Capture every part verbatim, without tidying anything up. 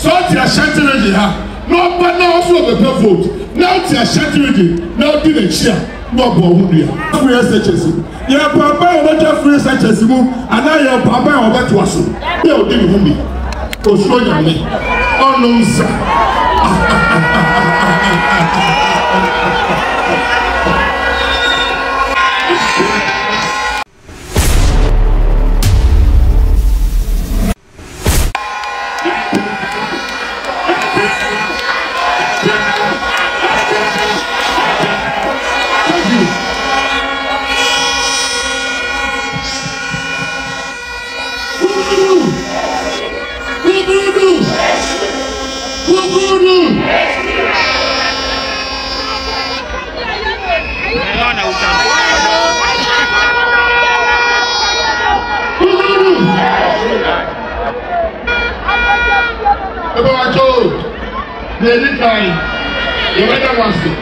So they are shouting again. No, but now also the vote. Now they are shouting again. Now they are cheer. No, Bawumia. Free S H S. Your papa will get free S H S. And now your papa will get to us. They will give me. Oshoya me. Oh no, sir. They didn't cry. The weather was good.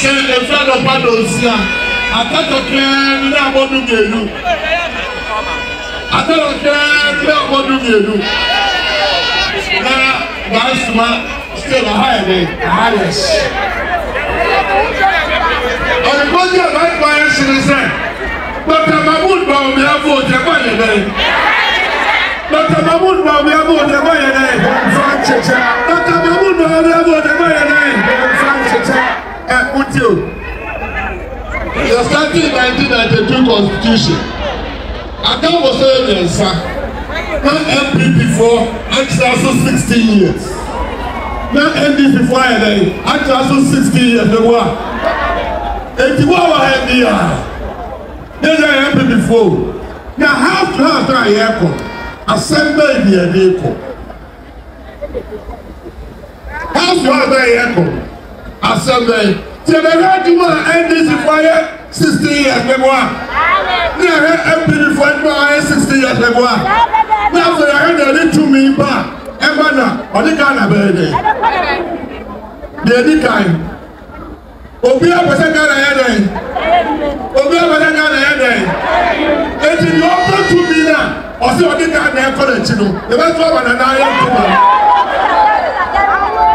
Say the friend of Padosia. I can't care about what you do. I can't care about what you do. Now, that's my still a higher day. Highest. On the body of my client, she said, but I'm a good boy, we have voted by the day. Doctor Mahmoud, we are going to buy a name. Doctor Mahmoud, we are going to buy a name. And put you. You are starting nineteen ninety-two Constitution. I can't was saying, sir. Not N P P for actually also sixteen years. Not N D C for a day. Actually also sixteen years. The war. eighty-one were N D R. They are N P P for. Now, how to have that airport? Assemble the vehicle. How's your vehicle? Assemble. So the right one end this fire sixty years ago. Now the fire sixty years ago. Now for the hand they to me back. Ebana, on the Ghana birthday. The other kind. Obi abasa Ghana head. Obi abasa Ghana head. It is open to me now. I see what they got there for the children. The best one and I am people.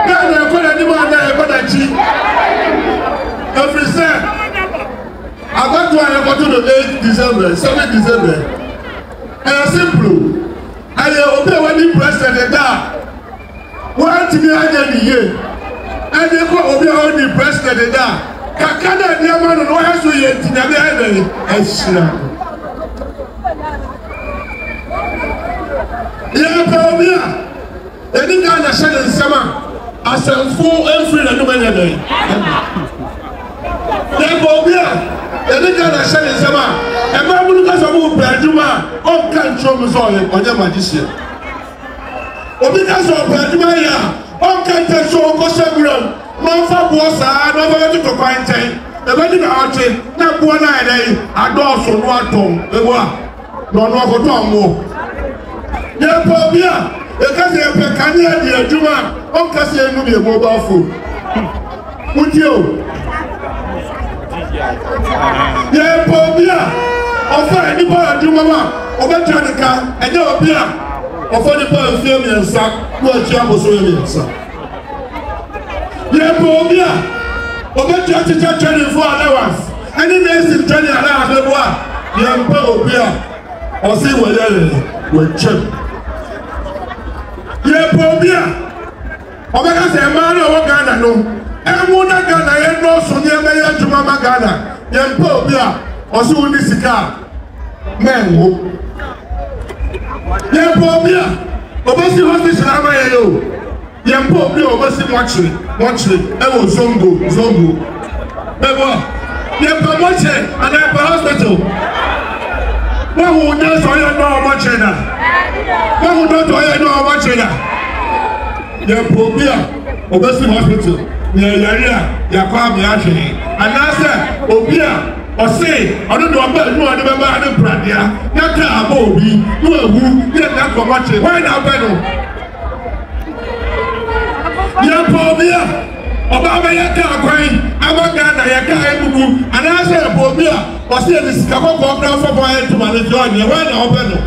Now they are for anyone there for the children. Every set. I got to have got to the eighth December, seventh December. And I simple. And they obey when the president died. One thing I did here. And they go obey when the president died. Kakana, the man, why are you here? And she. Yeah, Bawumia. They didn't understand the summer. I said, full and free and women. Yeah, Bawumia. They didn't understand the summer. And my woman has a move, Braduma, all control is all on your magician. Obinas of Braduma, all can't show Kosagram, Mofa Bosa, and over to the fine time. The wedding outing, not one night, I don't so want to. The one, no, no, no, no. They are poor here because they are Canadian. They are Juma. How can they not be mobile phone? Put you. They are poor here. Offer anybody Juma ma. Offer Janica. And they are here. Offer anybody family and sack. No Juma family and sack. They are poor here. Offer Janica training for allowance. Any nation training allowance they want. They are poor here. I see what they are. We check. Ye pobia, obeka se mara wakana no. Emu na Ghana ye no sunye me ye juma magana. Ye pobia, osi uni sika mengu. Ye pobia, obesi hosi shlama ye yo. Ye pobia obesi watching, watching. Ewo zongo, zongo. Ewo, ye pa moche, ana ye pa hospital. Why would not say no much in that? Why would not say no much in that? Your Pobia, Obessi Hospital, your Yaria, your family actually. And I said, Obia, or say, I don't know about you, I remember I don't brand here. Not that I'm old, you are who, you're not for much. Why not Benno? Your Pobia, Obama Yaka, Amagana Yaka, and I said, Pobia. But see, this is come up for my to manage. Why not open?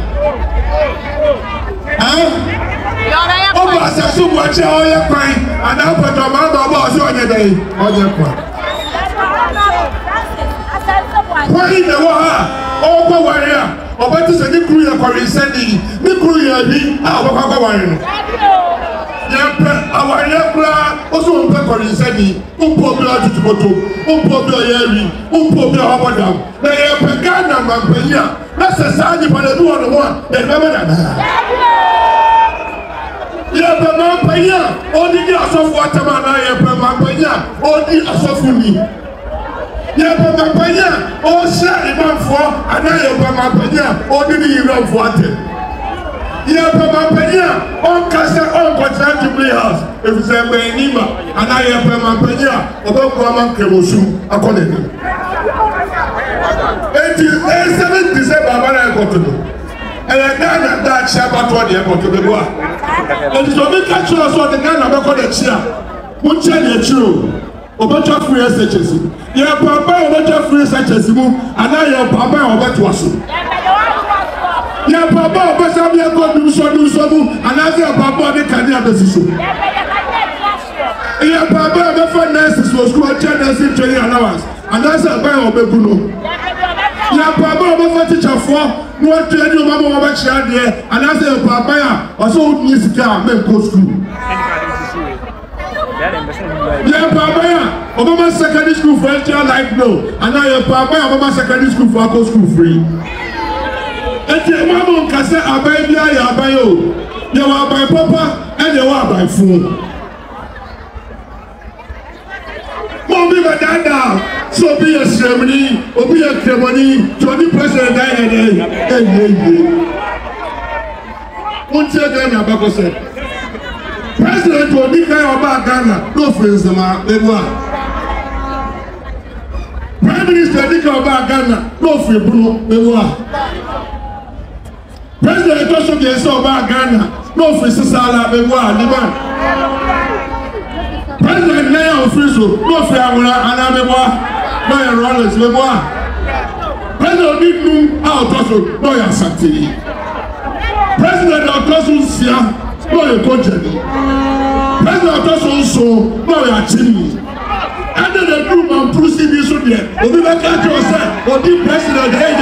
Huh? Assassin watching all your crying, and now put your mouth on your day. All your crying. Why in the water? Oh, go warrior. Or what is a new crew for incendiary? New crew, our Hawaiian. Our Yapra also for incendiary. Who put blood to Boto? Who put your airing? Who put your Hamadam? They are Pagana Mampania. That's a sign for the two on the one. They never have. You have a Mampania, only the Assault Waterman. I have a Mampania, only Assault Fumi. Yeah, but my pioneer, oh, shall it not for another my pioneer, or did you run for it? Yeah, but my pioneer, all castle, all contract to play house, if it's a man, and I am my pioneer, about Guaman Kemosu, according to eighty-seven December, when I got to do. And I got that Shabbat on the airport to the boy. And so we catch us on the Ghana, about the chair. Who tell you true? Obeto free S H S. Your papa obeto free S H S mu, and now your papa obeto aso. Your papa obeto be go do so do so mu, and now your papa dey carry abesiso. Your papa be for nurses for school nursing training allowance, and now say papa obeto no. Your papa be for teacher for no training your mama obeto child there, and now say papa also need sika make go school. Yeah, Papa, Obama secondary school for extra life no, and now your Papa Obama secondary school for go school free. And your mama can say abai bia ya abai o, you are by Papa and you are by phone. Mommy, my dad, so be a ceremony, or be a ceremony, twenty percent die and then, and then, won't you get my back said? President will be there about Ghana. No friends, the man. Prime Minister will be there about Ghana. No friends, President also be there about Ghana. No friends, Sala, the man. President Naya Friso, no friends, Anna, the man. Naya Rollins, the man. President Nidnu, our cousin, Naya Santini. President our cousin, Sia. No, you go to me. President also, no, you are chilling. And then the group and Bruce is on there. Or we will catch yourself, or the president, hey, hey,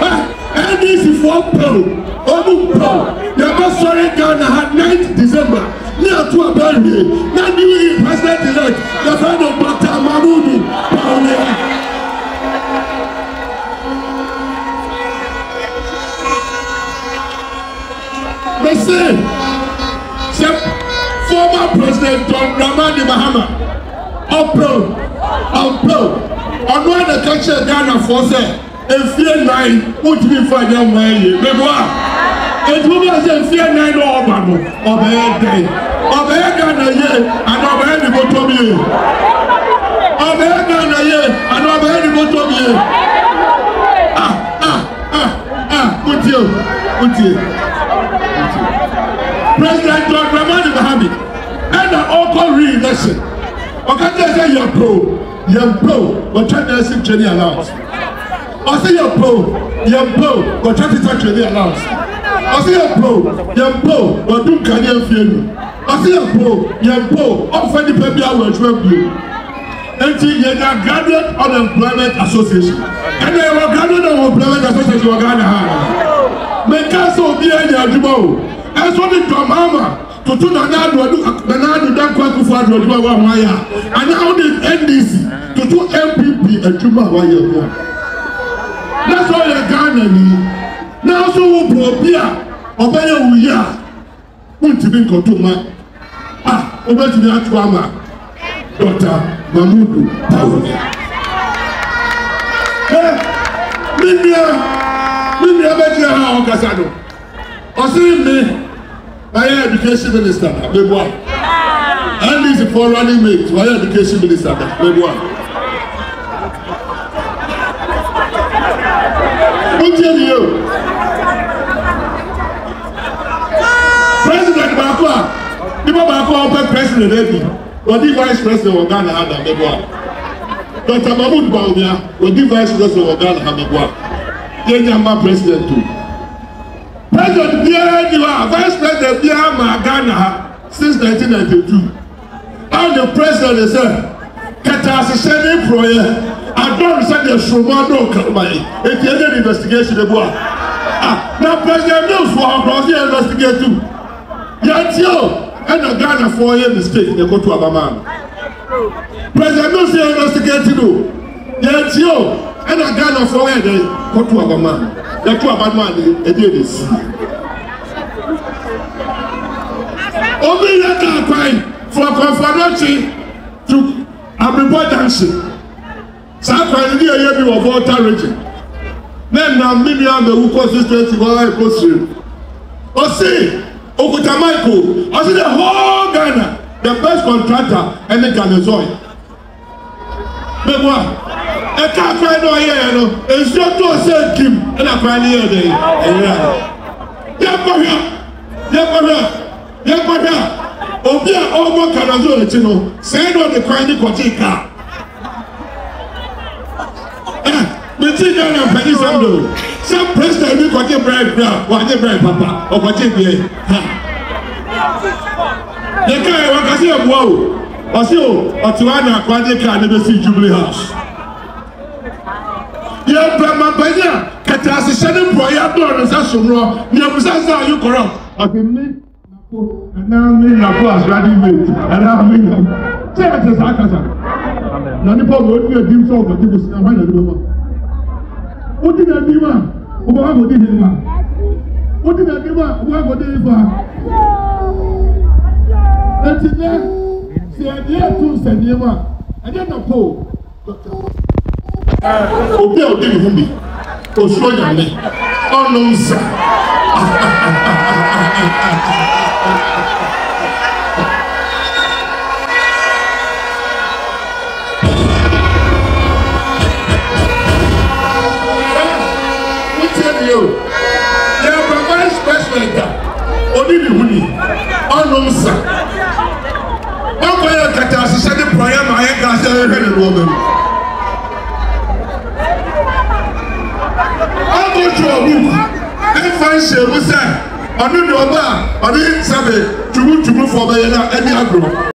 hey. N D C for Pearl, Obu Pearl, the Masonic Ghana had ninth December, near to a baby. Now, you president elect, the friend of Bata Mahmoudi, Bawumia. They say, former President John Dramani Mahama, up pro, up pro, on one the country Ghana for say, a fear nine would be for them way. Remember, it was a fear nine or Obama, obey day, obey Ghana ye, and obey the Botomi, obey Ghana ye, and obey the Botomi. Ah, ah, ah, ah, good you, good you. President John Dramani Mahama and the all re-election. I can't say you're pro, you're pro, but try to see training allowance. I say you're pro, you're pro, but try to see training allowance. I say you're pro, you're pro, but do Canadian film. I say you're pro, you're pro, offer the baby I will trap you. Until you're not graduate unemployment association. And they were graduate unemployment association, you are going to have. Make us all be in your demo. As one of your mama to do the Nadu that quite to find your wire, and now the N D C to do N P P and Juma wire. That's all you're gonna need. Now, so will be a obey we are. Won't you be Kotuma? Ah, obey to the Atuama, Doctor Mahmoud Bawumia. Mindia, Mindia, Betty, how Casado. I see me, my education minister, Bebois. And this is for running mates, my education minister, Bebois. Who tell you? President Bakwa, people Bakwa, President Eddie, or the Vice President of Ghana, Bebois. Doctor Mahmoud Bawumia, or the Vice President of Ghana, Bebois. Yejamba president too. President Biya, vice president Biya Ghana since nineteen ninety-two. And the president is there. Katasisheni proye. I don't say the Shumano Kalmai. It's the investigation of what? Ah, now President knows for our brother investigate too. Yet you and a Ghana for your mistake, they go to Abaman. President knows you investigate too. Yet you and a Ghana for your day, go to Abaman. They go to Abaman, they did this. Only that I find for Confederation to Abribo dancing. Sakwa ni yeye bi wo water region. Then na mimi ambe who constituency why possible. O see, Okuta Michael, I see the whole Ghana, the best contractor and the Ghanaian. But what? E ka kwa no here no, e so to say kim, e na kwa ni here dey. Eya. Yekwa, yekwa, yekwa. Obi a omo Ghanaian ti no, say no the kwa ni kotika. Some president will cut your bribe now, what your bribe, Papa, or what you pay. The guy, what I see of woe, or so, or to Anna, what they can never see Jubilee House. Your Brahma Paya, Catassin, Poya, Doris, Asura, Nebuchadnezzar, you corrupt. I can mean, and now mean, I was running late, and I mean, tell us, Akasa. None of them would be a dim song, but it was a minor. What did I do? What did I do? What did I do? What did I do? And today, see, I dare to say, I dare not go. Obi, Obi, Obi, Obi, Obi, only the money, all of us. How can you get us to send the prayer? My God, I heard the woman. How much you are moving? If I say, what's that? I don't know about. I didn't say to move to move for my any agro.